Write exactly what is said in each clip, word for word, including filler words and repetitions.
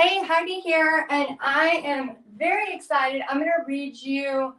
Hey, Heidi here, and I am very excited. I'm going to read you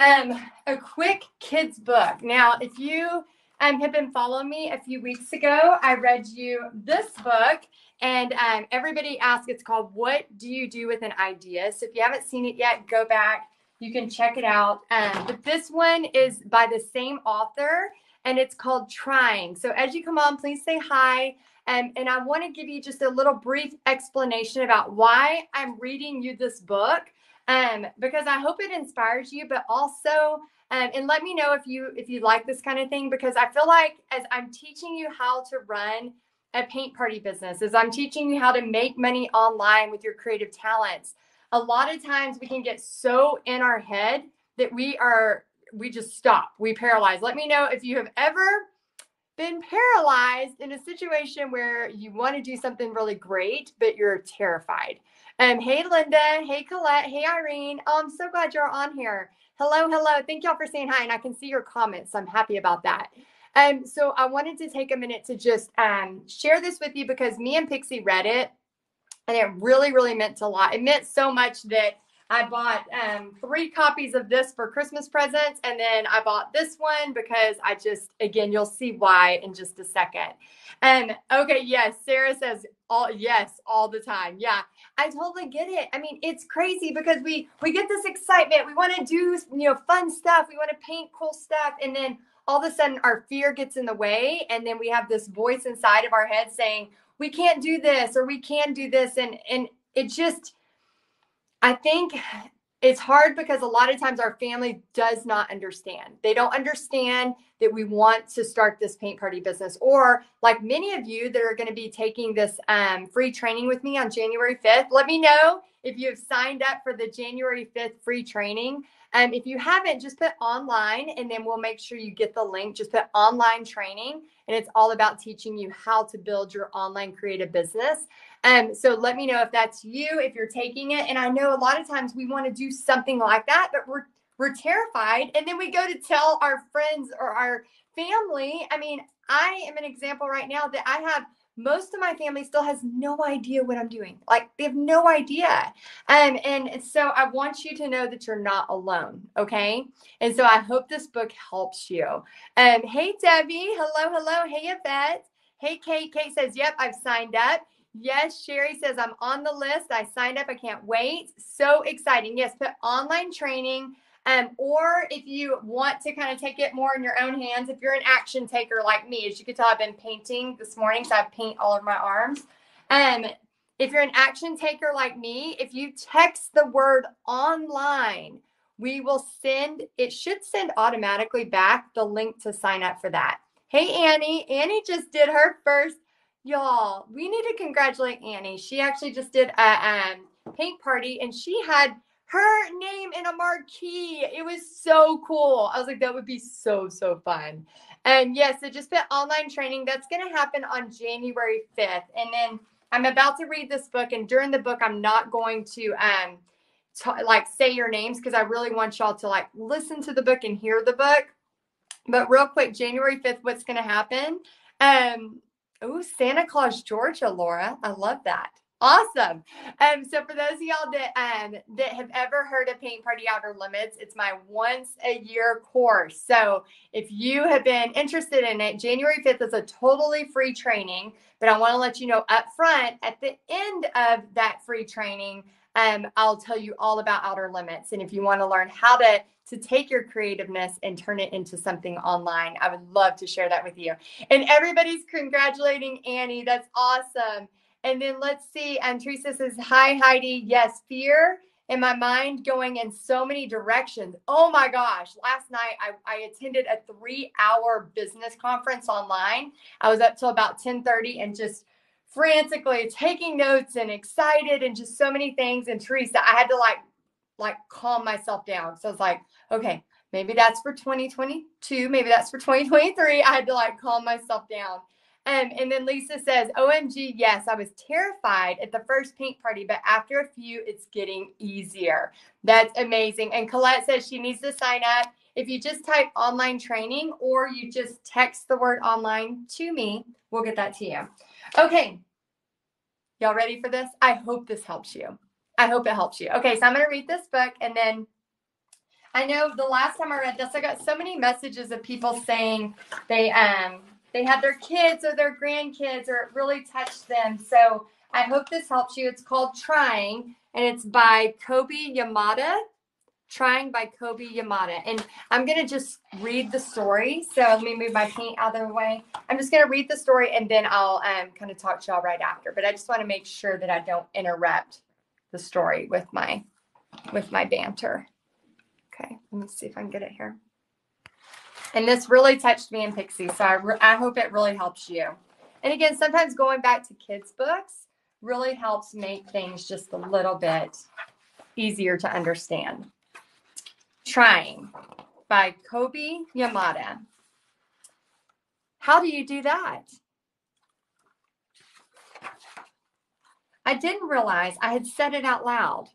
um, a quick kids book. Now, if you um, have been following me a few weeks ago, I read you this book, and um, everybody asked, it's called What Do You Do With an Idea? So if you haven't seen it yet, go back. You can check it out. Um, but this one is by the same author, and it's called Trying. So as you come on, please say hi. Um, and I want to give you just a little brief explanation about why I'm reading you this book, um, because I hope it inspires you, but also, um, and let me know if you if you like this kind of thing, because I feel like as I'm teaching you how to run a paint party business, as I'm teaching you how to make money online with your creative talents, a lot of times we can get so in our head that we are, we just stop, we paralyze. Let me know if you have ever been paralyzed in a situation where you want to do something really great, but you're terrified. Um, hey, Linda. Hey, Colette. Hey, Irene. Oh, I'm so glad you're on here. Hello, hello. Thank y'all for saying hi, and I can see your comments. So I'm happy about that. Um, so I wanted to take a minute to just um, share this with you because me and Pixie read it, and it really, really meant a lot. It meant so much that I bought um, three copies of this for Christmas presents, and then I bought this one because I just, again, you'll see why in just a second. And um, okay, yes, Sarah says all yes all the time. Yeah, I totally get it. I mean, it's crazy because we we get this excitement, we want to do you know fun stuff, we want to paint cool stuff, and then all of a sudden our fear gets in the way, and then we have this voice inside of our head saying we can't do this or we can do this, and and it just. I think it's hard because a lot of times our family does not understand. They don't understand that we want to start this paint party business. Or like many of you that are going to be taking this um, free training with me on January fifth, let me know if you have signed up for the January fifth free training. Um, if you haven't, just put online and then we'll make sure you get the link. Just put online training, and it's all about teaching you how to build your online creative business. Um, so let me know if that's you, if you're taking it. And I know a lot of times we want to do something like that, but we're, we're terrified. And then we go to tell our friends or our family. I mean, I am an example right now that I have most of my family still has no idea what I'm doing. Like they have no idea. Um, and so I want you to know that you're not alone. Okay. And so I hope this book helps you. Um, hey, Debbie. Hello. Hello. Hey, Yvette. Hey, Kate. Kate says, yep, I've signed up. Yes. Sherry says, I'm on the list. I signed up. I can't wait. So exciting. Yes. Put online training. Um, or if you want to kind of take it more in your own hands, if you're an action taker like me, as you can tell, I've been painting this morning, so I paint all of my arms. Um, if you're an action taker like me, if you text the word online, we will send, it should send automatically back the link to sign up for that. Hey, Annie. Annie just did her first. Y'all, we need to congratulate Annie. She actually just did a um, paint party, and she had her name in a marquee. It was so cool. I was like, that would be so, so fun. And yes, yeah, so just put online training. That's going to happen on January fifth. And then I'm about to read this book. And during the book, I'm not going to um, t- like say your names because I really want y'all to like listen to the book and hear the book. But real quick, January fifth, what's going to happen? Um, oh, Santa Claus, Georgia, Laura. I love that. Awesome. Um, so for those of y'all that um, that have ever heard of Paint Party Outer Limits, it's my once a year course. So if you have been interested in it, January fifth is a totally free training. But I want to let you know up front, at the end of that free training, um, I'll tell you all about Outer Limits. And if you want to learn how to to take your creativeness and turn it into something online, I would love to share that with you. And everybody's congratulating Annie. That's awesome. And then let's see. And um, Teresa says, hi, Heidi. Yes, fear in my mind going in so many directions. Oh, my gosh. Last night, I, I attended a three-hour business conference online. I was up till about ten thirty and just frantically taking notes and excited and just so many things. And Teresa, I had to, like, like calm myself down. So I was like, okay, maybe that's for twenty twenty-two. Maybe that's for twenty twenty-three. I had to, like, calm myself down. Um, and then Lisa says, O M G, yes, I was terrified at the first paint party, but after a few, it's getting easier. That's amazing. And Colette says she needs to sign up. If you just type online training or you just text the word online to me, we'll get that to you. Okay. Y'all ready for this? I hope this helps you. I hope it helps you. Okay, so I'm going to read this book, and then I know the last time I read this, I got so many messages of people saying they um they had their kids or their grandkids, or it really touched them. So I hope this helps you. It's called Trying, and it's by Kobi Yamada. Trying by Kobi Yamada. And I'm going to just read the story. So let me move my paint out of the way. I'm just going to read the story, and then I'll um, kind of talk to y'all right after. But I just want to make sure that I don't interrupt the story with my with my banter. Okay, let me see if I can get it here. And this really touched me in Pixie, so I, re- I hope it really helps you. And again, sometimes going back to kids' books really helps make things just a little bit easier to understand. Trying by Kobi Yamada. How do you do that? I didn't realize I had said it out loud,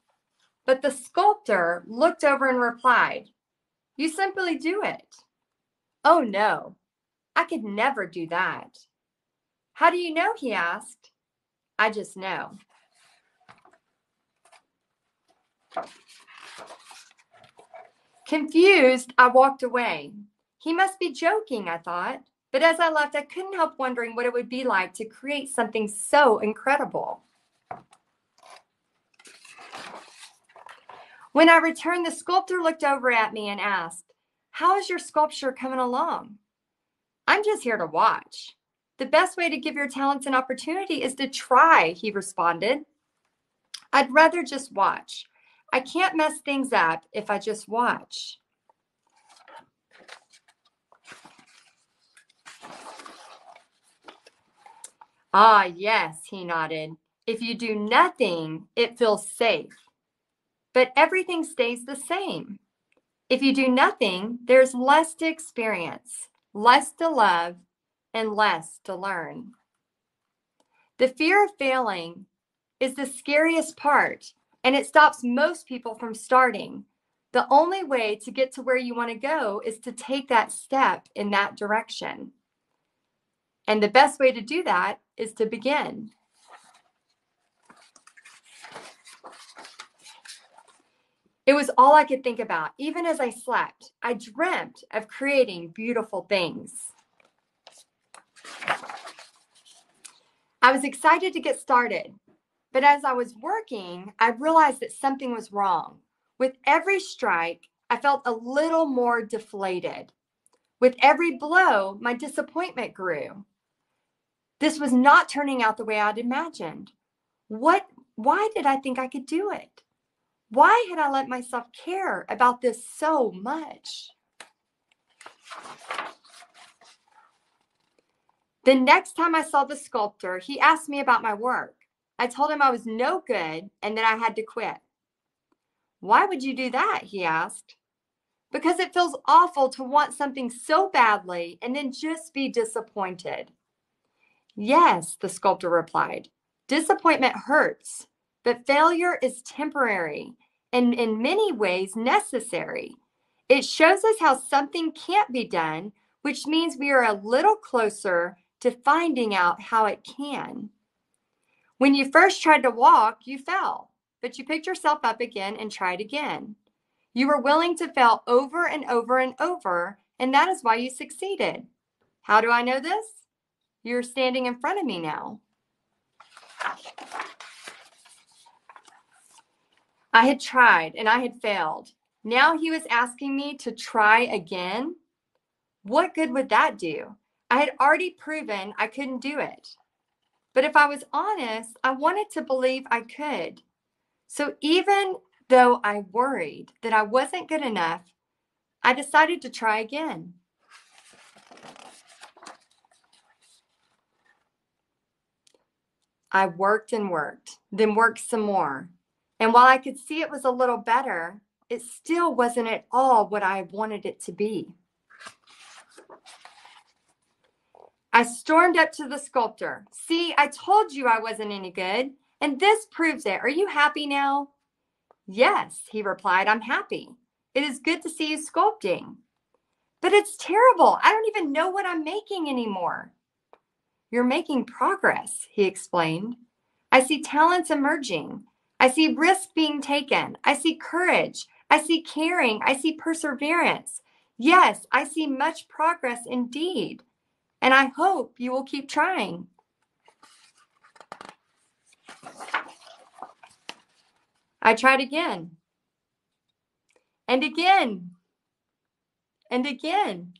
but the sculptor looked over and replied, "You simply do it." "Oh no, I could never do that." "How do you know?" he asked. "I just know." Confused, I walked away. He must be joking, I thought. But as I left, I couldn't help wondering what it would be like to create something so incredible. When I returned, the sculptor looked over at me and asked, "How is your sculpture coming along?" "I'm just here to watch. The best way to give your talents an opportunity is to try," he responded. "I'd rather just watch. I can't mess things up if I just watch." "Ah, yes," he nodded. "If you do nothing, it feels safe. But everything stays the same. If you do nothing, there's less to experience, less to love, and less to learn. The fear of failing is the scariest part, and it stops most people from starting. The only way to get to where you want to go is to take that step in that direction. And the best way to do that is to begin." It was all I could think about. Even as I slept, I dreamt of creating beautiful things. I was excited to get started. But as I was working, I realized that something was wrong. With every strike, I felt a little more deflated. With every blow, my disappointment grew. This was not turning out the way I'd imagined. What? Why did I think I could do it? Why had I let myself care about this so much? The next time I saw the sculptor, he asked me about my work. I told him I was no good and that I had to quit. "Why would you do that?" he asked. "Because it feels awful to want something so badly and then just be disappointed." "Yes," the sculptor replied. "Disappointment hurts, but failure is temporary and in many ways necessary. It shows us how something can't be done, which means we are a little closer to finding out how it can. When you first tried to walk, you fell, but you picked yourself up again and tried again. You were willing to fail over and over and over, and that is why you succeeded. How do I know this? You're standing in front of me now." I had tried and I had failed. Now he was asking me to try again. What good would that do? I had already proven I couldn't do it. But if I was honest, I wanted to believe I could. So even though I worried that I wasn't good enough, I decided to try again. I worked and worked, then worked some more. And while I could see it was a little better, it still wasn't at all what I wanted it to be. I stormed up to the sculptor. "See, I told you I wasn't any good, and this proves it. Are you happy now?" "Yes," he replied, "I'm happy. It is good to see you sculpting." "But it's terrible. I don't even know what I'm making anymore." "You're making progress," he explained. I see talents emerging. I see risk being taken. I see courage. I see caring. I see perseverance. Yes, I see much progress indeed. And I hope you will keep trying. I tried again. And again. And again.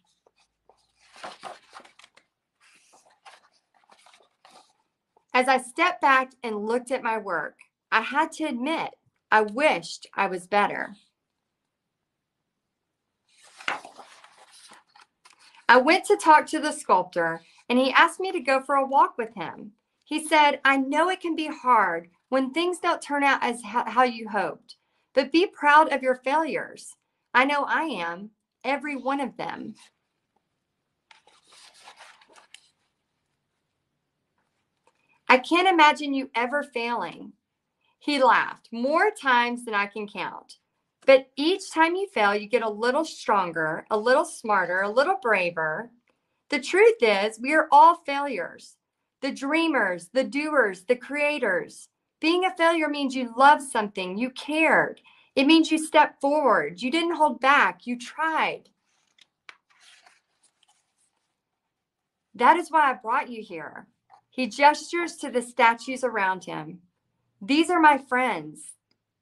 As I stepped back and looked at my work, I had to admit, I wished I was better. I went to talk to the sculptor, and he asked me to go for a walk with him. He said, I know it can be hard when things don't turn out as how you hoped, but be proud of your failures. I know I am, every one of them. I can't imagine you ever failing. He laughed more times than I can count. But each time you fail, you get a little stronger, a little smarter, a little braver. The truth is, we are all failures. The dreamers, the doers, the creators. Being a failure means you loved something, you cared. It means you stepped forward, you didn't hold back, you tried. That is why I brought you here. He gestures to the statues around him. These are my friends.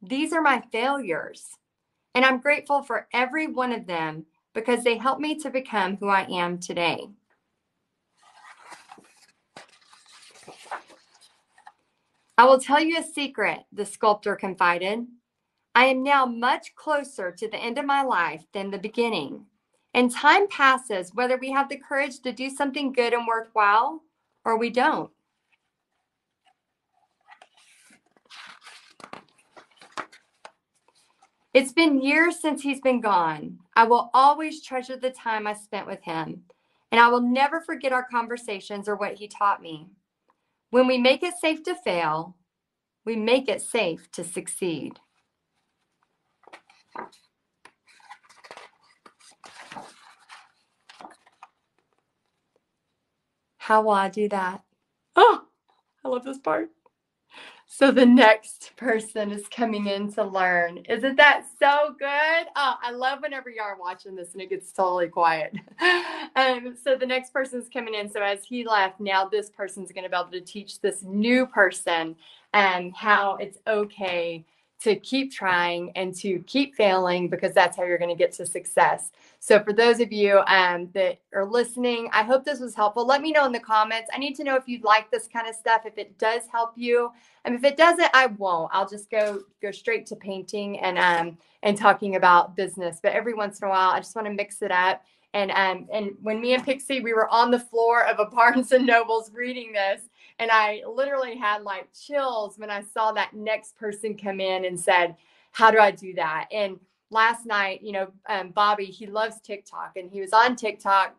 These are my failures. And I'm grateful for every one of them because they helped me to become who I am today. I will tell you a secret, the sculptor confided. I am now much closer to the end of my life than the beginning. And time passes whether we have the courage to do something good and worthwhile or we don't. It's been years since he's been gone. I will always treasure the time I spent with him, and I will never forget our conversations or what he taught me. When we make it safe to fail, we make it safe to succeed. How will I do that? Oh, I love this part. So the next person is coming in to learn. Isn't that so good? Oh, I love whenever y'all are watching this and it gets totally quiet. Um, so the next person is coming in. So as he left, now this person's going to be able to teach this new person um, how it's okay to keep trying and to keep failing, because that's how you're going to get to success. So for those of you um, that are listening, I hope this was helpful. Let me know in the comments. I need to know if you like this kind of stuff, if it does help you. And if it doesn't, I won't. I'll just go go straight to painting and um and talking about business. But every once in a while, I just want to mix it up. And um and when me and Pixie, we were on the floor of a Barnes and Noble's reading this, and I literally had like chills when I saw that next person come in and said, how do I do that? And last night, you know, um, Bobby, he loves TikTok, and he was on TikTok,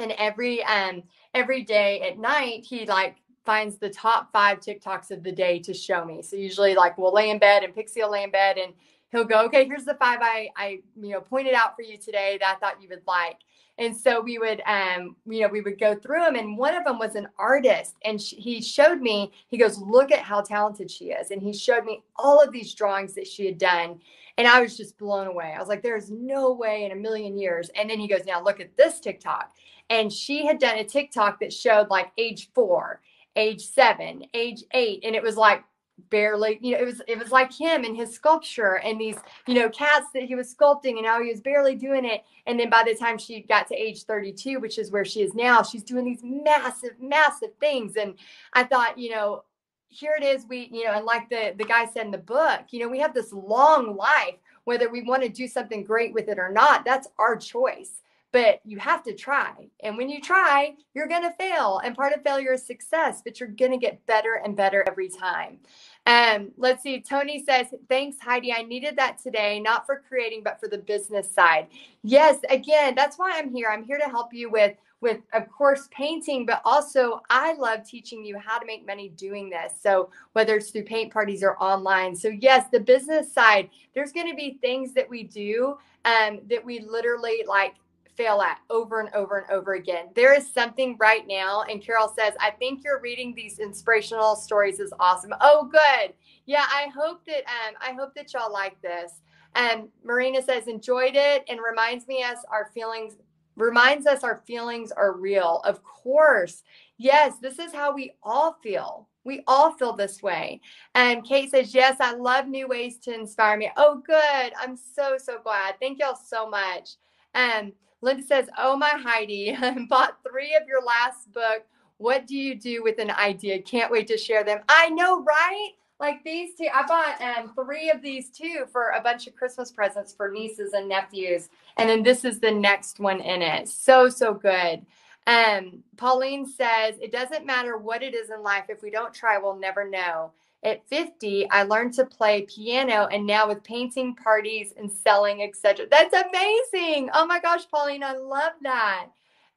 and every, um, every day at night, he like finds the top five TikToks of the day to show me. So usually like we'll lay in bed and Pixie will lay in bed and he'll go, okay, here's the five I, I, you know, pointed out for you today that I thought you would like. And so we would, um, you know, we would go through them, and one of them was an artist, and she, he showed me, he goes, look at how talented she is. And he showed me all of these drawings that she had done. And I was just blown away. I was like, there's no way in a million years. And then he goes, now look at this TikTok. And she had done a TikTok that showed like age four, age seven, age eight. And it was like, barely, you know, it was, it was like him and his sculpture and these, you know, cats that he was sculpting, and how he was barely doing it. And then by the time she got to age thirty-two, which is where she is now, she's doing these massive, massive things. And I thought, you know, here it is. We, you know, and like the, the guy said in the book, you know, we have this long life, whether we want to do something great with it or not, that's our choice. But you have to try. And when you try, you're going to fail. And part of failure is success, but you're going to get better and better every time. Um, let's see. Tony says, thanks, Heidi. I needed that today, not for creating, but for the business side. Yes, again, that's why I'm here. I'm here to help you with, with, of course, painting, but also I love teaching you how to make money doing this. So whether it's through paint parties or online. So yes, the business side, there's going to be things that we do um, that we literally like, fail at over and over and over again. There is something right now. And Carol says, I think you're reading these inspirational stories is awesome. Oh, good. Yeah, I hope that um, I hope that y'all like this. And um, Marina says, enjoyed it and reminds me us our feelings, reminds us our feelings are real. Of course. Yes, this is how we all feel. We all feel this way. And Kate says, yes, I love new ways to inspire me. Oh, good. I'm so, so glad. Thank y'all so much. Um, Linda says, oh, my Heidi, bought three of your last book. What do you do with an idea? Can't wait to share them. I know, right? Like these two. I bought um, three of these too for a bunch of Christmas presents for nieces and nephews. And then this is the next one in it. So, so good. Um, Pauline says, it doesn't matter what it is in life. If we don't try, we'll never know. At fifty, I learned to play piano and now with painting parties and selling, et cetera. That's amazing. Oh my gosh, Pauline, I love that.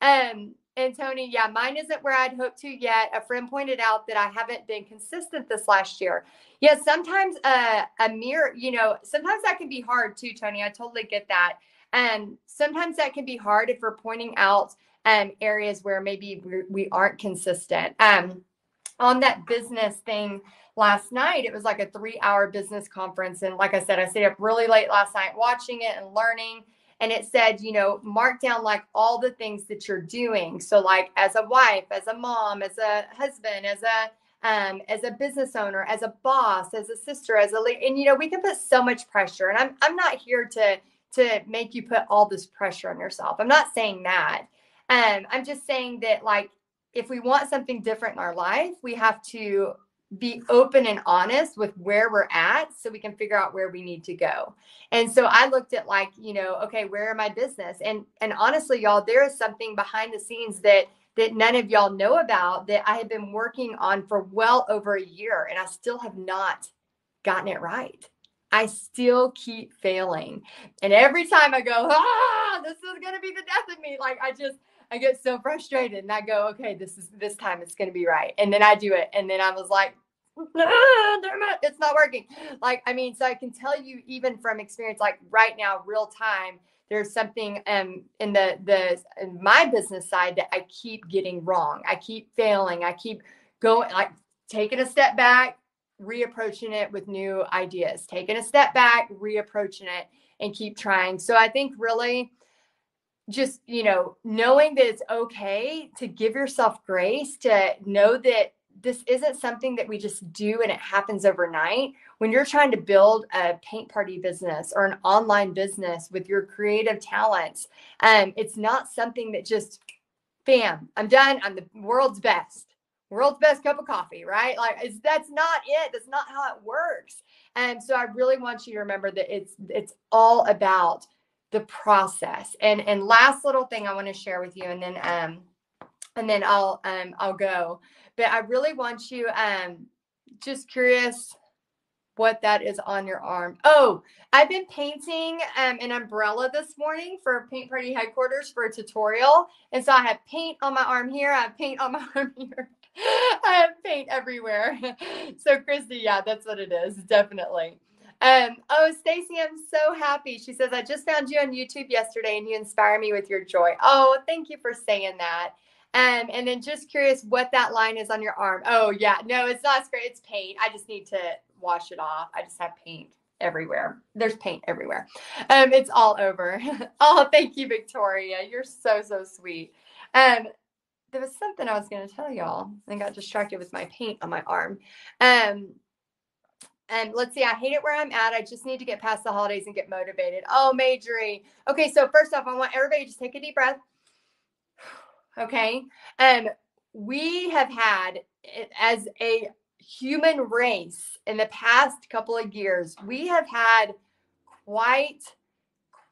Um, and Tony, yeah, mine isn't where I'd hoped to yet. A friend pointed out that I haven't been consistent this last year. Yeah, sometimes uh, a mere, you know, sometimes that can be hard too, Tony. I totally get that. And um, sometimes that can be hard if we're pointing out Um, areas where maybe we aren't consistent. Um, on that business thing last night, it was like a three hour business conference. And like I said, I stayed up really late last night watching it and learning. And it said, you know, mark down like all the things that you're doing. So like as a wife, as a mom, as a husband, as a um, as a business owner, as a boss, as a sister, as a leader. And, you know, we can put so much pressure. And I'm, I'm not here to, to make you put all this pressure on yourself. I'm not saying that. Um, I'm just saying that, like, if we want something different in our life, we have to be open and honest with where we're at so we can figure out where we need to go. And so I looked at, like, you know, okay, where am I business? And and honestly, y'all, there is something behind the scenes that that none of y'all know about that I have been working on for well over a year, and I still have not gotten it right. I still keep failing. And every time I go, ah, this is going to be the death of me. Like, I just... I get so frustrated and I go, okay, this is, this time it's going to be right. And then I do it. And then I was like, ah, not, it's not working. Like, I mean, so I can tell you even from experience, like right now, real time, there's something um, in the, the, in my business side that I keep getting wrong. I keep failing. I keep going, like taking a step back, reapproaching it with new ideas, taking a step back, reapproaching it and keep trying. So I think really, just, you know, knowing that it's okay to give yourself grace, to know that this isn't something that we just do and it happens overnight. When you're trying to build a paint party business or an online business with your creative talents, um, it's not something that just, bam, I'm done. I'm the world's best. World's best cup of coffee, right? Like, it's, that's not it. That's not how it works. And so I really want you to remember that it's it's all about the process. And, and last little thing I want to share with you, and then, um, and then I'll, um, I'll go, but I really want you, um, just curious what that is on your arm. Oh, I've been painting, um, an umbrella this morning for Paint Party Headquarters for a tutorial. And so I have paint on my arm here. I have paint on my arm here. I have paint everywhere. So Christy, yeah, that's what it is. Definitely. Um, oh, Stacy, I'm so happy. She says, I just found you on YouTube yesterday and you inspire me with your joy. Oh, thank you for saying that. Um, and then just curious what that line is on your arm. Oh, yeah. No, it's not spray. It's paint. I just need to wash it off. I just have paint everywhere. There's paint everywhere. Um, it's all over. Oh, thank you, Victoria. You're so, so sweet. Um, there was something I was going to tell y'all and got distracted with my paint on my arm. Um, And let's see, I hate it where I'm at. I just need to get past the holidays and get motivated. Oh, Majorie. Okay, so first off, I want everybody to just take a deep breath. Okay. Um, we have had, as a human race in the past couple of years, we have had quite,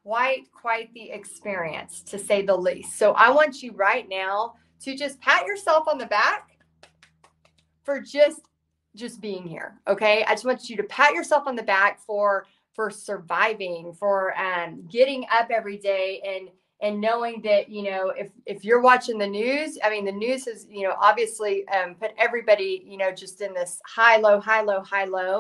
quite, quite the experience, to say the least. So I want you right now to just pat yourself on the back for just just being here. Okay. I just want you to pat yourself on the back for, for surviving, for, um, getting up every day and, and knowing that, you know, if, if you're watching the news, I mean, the news has, you know, obviously, um, put everybody, you know, just in this high, low, high, low, high, low.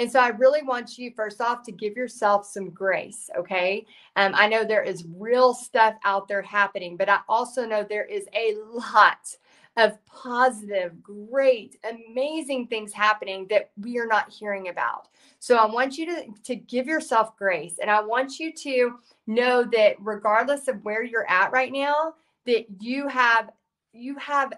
And so I really want you, first off, to give yourself some grace, okay? Um, I know there is real stuff out there happening, but I also know there is a lot of positive, great, amazing things happening that we are not hearing about. So I want you to, to give yourself grace. And I want you to know that regardless of where you're at right now, that you have, you have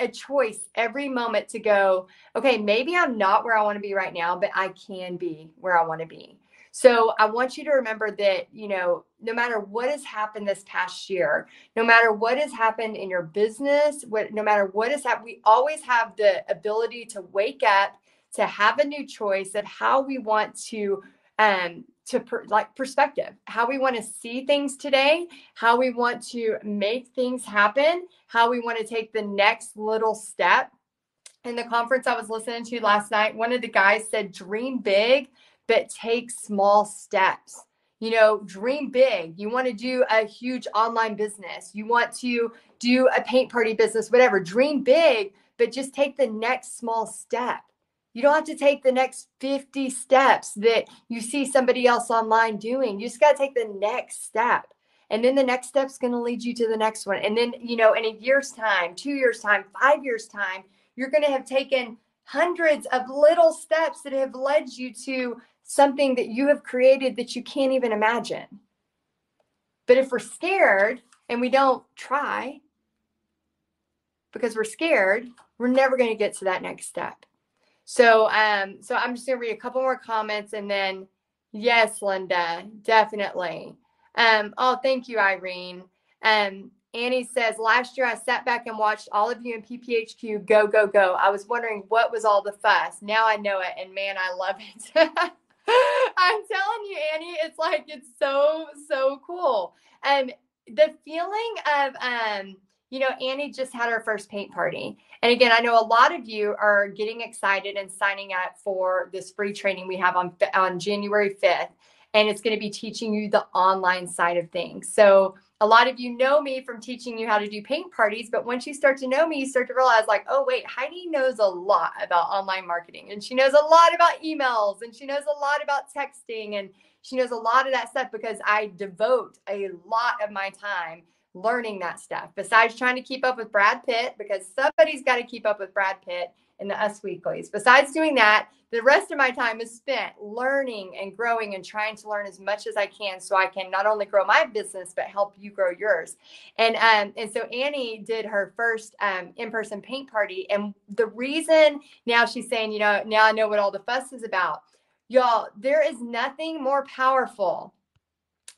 a choice every moment to go, okay, maybe I'm not where I want to be right now, but I can be where I want to be. So I want you to remember that, you know, no matter what has happened this past year, no matter what has happened in your business, what, no matter what has happened, we always have the ability to wake up, to have a new choice of how we want to, um, to per, like perspective, how we want to see things today, how we want to make things happen, how we want to take the next little step. In the conference I was listening to last night, one of the guys said, dream big, but take small steps. You know, dream big. You want to do a huge online business. You want to do a paint party business, whatever. Dream big, but just take the next small step. You don't have to take the next fifty steps that you see somebody else online doing. You just got to take the next step. And then the next step's going to lead you to the next one. And then, you know, in a year's time, two years' time, five years' time, you're going to have taken hundreds of little steps that have led you to something that you have created that you can't even imagine. But if we're scared and we don't try because we're scared, we're never going to get to that next step. So, um, so I'm just going to read a couple more comments and then, yes, Linda, definitely. Um, oh, thank you, Irene. Um, Annie says, last year I sat back and watched all of you in P P H Q go, go, go. I was wondering what was all the fuss. Now I know it. And man, I love it. I'm telling you, Annie, it's like, it's so, so cool. Um, the feeling of, um, you know, Annie just had her first paint party. And again, I know a lot of you are getting excited and signing up for this free training we have on, on January fifth. And it's going to be teaching you the online side of things. So a lot of you know me from teaching you how to do paint parties, but once you start to know me, you start to realize like, oh, wait, Heidi knows a lot about online marketing, and she knows a lot about emails, and she knows a lot about texting, and she knows a lot of that stuff because I devote a lot of my time learning that stuff. Besides trying to keep up with Brad Pitt, because somebody's got to keep up with Brad Pitt in the Us Weeklies. Besides doing that, the rest of my time is spent learning and growing and trying to learn as much as I can so I can not only grow my business, but help you grow yours. And um, and so Annie did her first um, in-person paint party. And the reason now she's saying, you know, now I know what all the fuss is about. Y'all, there is nothing more powerful,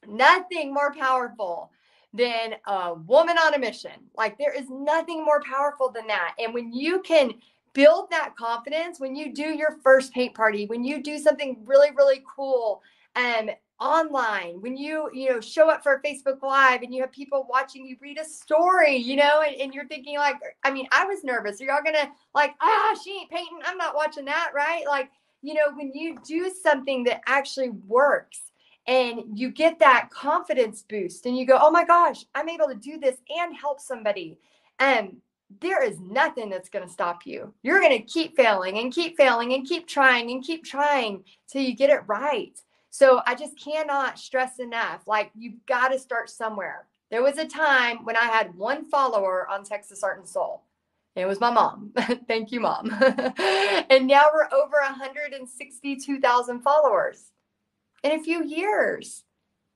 nothing more powerful than a woman on a mission. Like there is nothing more powerful than that. And when you can build that confidence, when you do your first paint party, when you do something really, really cool um, online, when you, you know, show up for a Facebook Live and you have people watching you read a story, you know, and, and you're thinking like, I mean, I was nervous. Are y'all going to like, ah, she ain't painting. I'm not watching that. Right. Like, you know, when you do something that actually works and you get that confidence boost and you go, oh my gosh, I'm able to do this and help somebody. Um, There is nothing that's going to stop you. You're going to keep failing and keep failing and keep trying and keep trying till you get it right. So I just cannot stress enough. Like you've got to start somewhere. There was a time when I had one follower on Texas Art and Soul. It was my mom. Thank you, mom. And now we're over one hundred sixty-two thousand followers in a few years.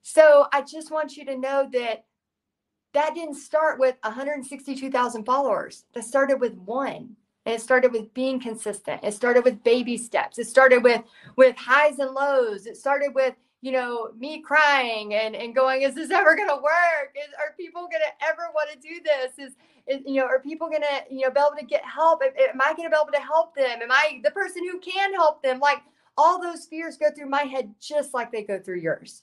So I just want you to know that that didn't start with one hundred sixty-two thousand followers. That started with one. And it started with being consistent. It started with baby steps. It started with, with highs and lows. It started with, you know, me crying and, and going, is this ever going to work? Is, are people going to ever want to do this? Is, is, you know, are people going to, you know, be able to get help? Am I going to be able to help them? Am I the person who can help them? Like all those fears go through my head just like they go through yours.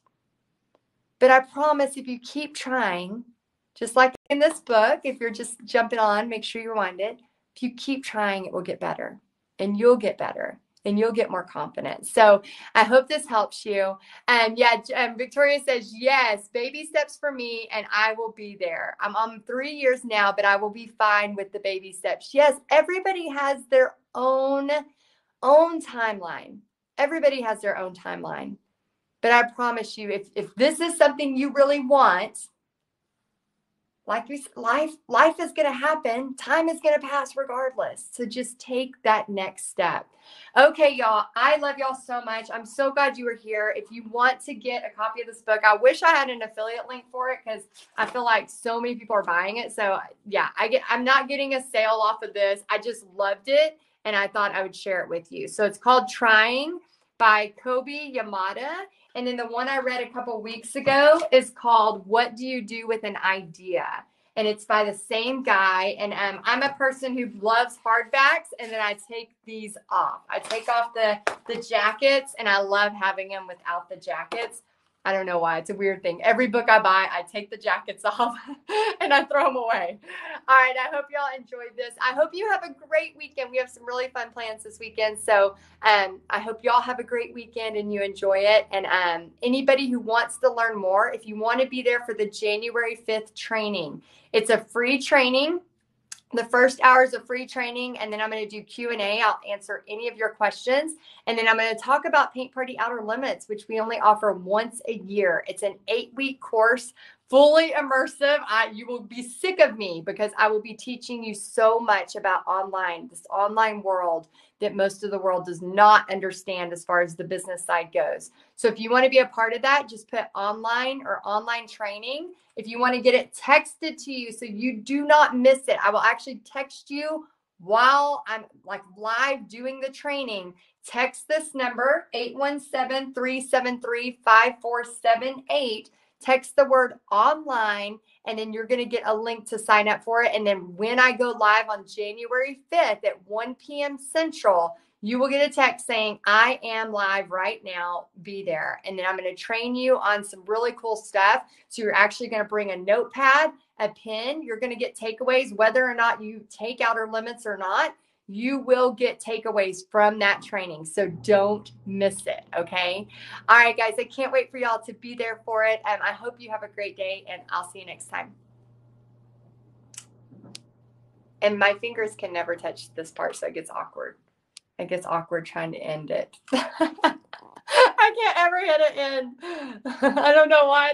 But I promise if you keep trying, just like in this book, if you're just jumping on, make sure you rewind it. If you keep trying, it will get better and you'll get better and you'll get more confident. So I hope this helps you. And um, yeah, um, Victoria says, yes, baby steps for me and I will be there. I'm on three years now, but I will be fine with the baby steps. Yes, everybody has their own, own timeline. everybody has their own timeline. But I promise you, if, if this is something you really want, like we, life, life is going to happen. Time is going to pass regardless. So just take that next step. Okay, y'all. I love y'all so much. I'm so glad you were here. If you want to get a copy of this book, I wish I had an affiliate link for it because I feel like so many people are buying it. So yeah, I get, I'm not getting a sale off of this. I just loved it. And I thought I would share it with you. So it's called Trying by Kobi Yamada. And then the one I read a couple weeks ago is called What Do You Do With an Idea? And it's by the same guy. And um, I'm a person who loves hardbacks. And then I take these off. I take off the, the jackets, and I love having them without the jackets. I don't know why. It's a weird thing. Every book I buy, I take the jackets off and I throw them away. All right. I hope y'all enjoyed this. I hope you have a great weekend. We have some really fun plans this weekend. So um, I hope y'all have a great weekend and you enjoy it. And um, anybody who wants to learn more, if you want to be there for the January fifth training, it's a free training. The first hour is a free training, and then I'm going to do Q and A. I'll answer any of your questions, and then I'm going to talk about Paint Party Outer Limits, which we only offer once a year. It's an eight-week course, fully immersive. I, you will be sick of me because I will be teaching you so much about online, this online world that most of the world does not understand as far as the business side goes. So if you want to be a part of that, just put online or online training. If you want to get it texted to you so you do not miss it, I will actually text you while I'm like live doing the training. Text this number, eight one seven, three seven three, five four seven eight. Text the word online, and then you're going to get a link to sign up for it. And then when I go live on January fifth at one p.m. Central, you will get a text saying, I am live right now, be there. And then I'm going to train you on some really cool stuff. So you're actually going to bring a notepad, a pen. You're going to get takeaways, whether or not you take Outer Limits or not. You will get takeaways from that training. So don't miss it. Okay. All right, guys. I can't wait for y'all to be there for it. And um, I hope you have a great day, and I'll see you next time. And my fingers can never touch this part. So it gets awkward. It gets awkward trying to end it. I can't ever hit an end. I don't know why.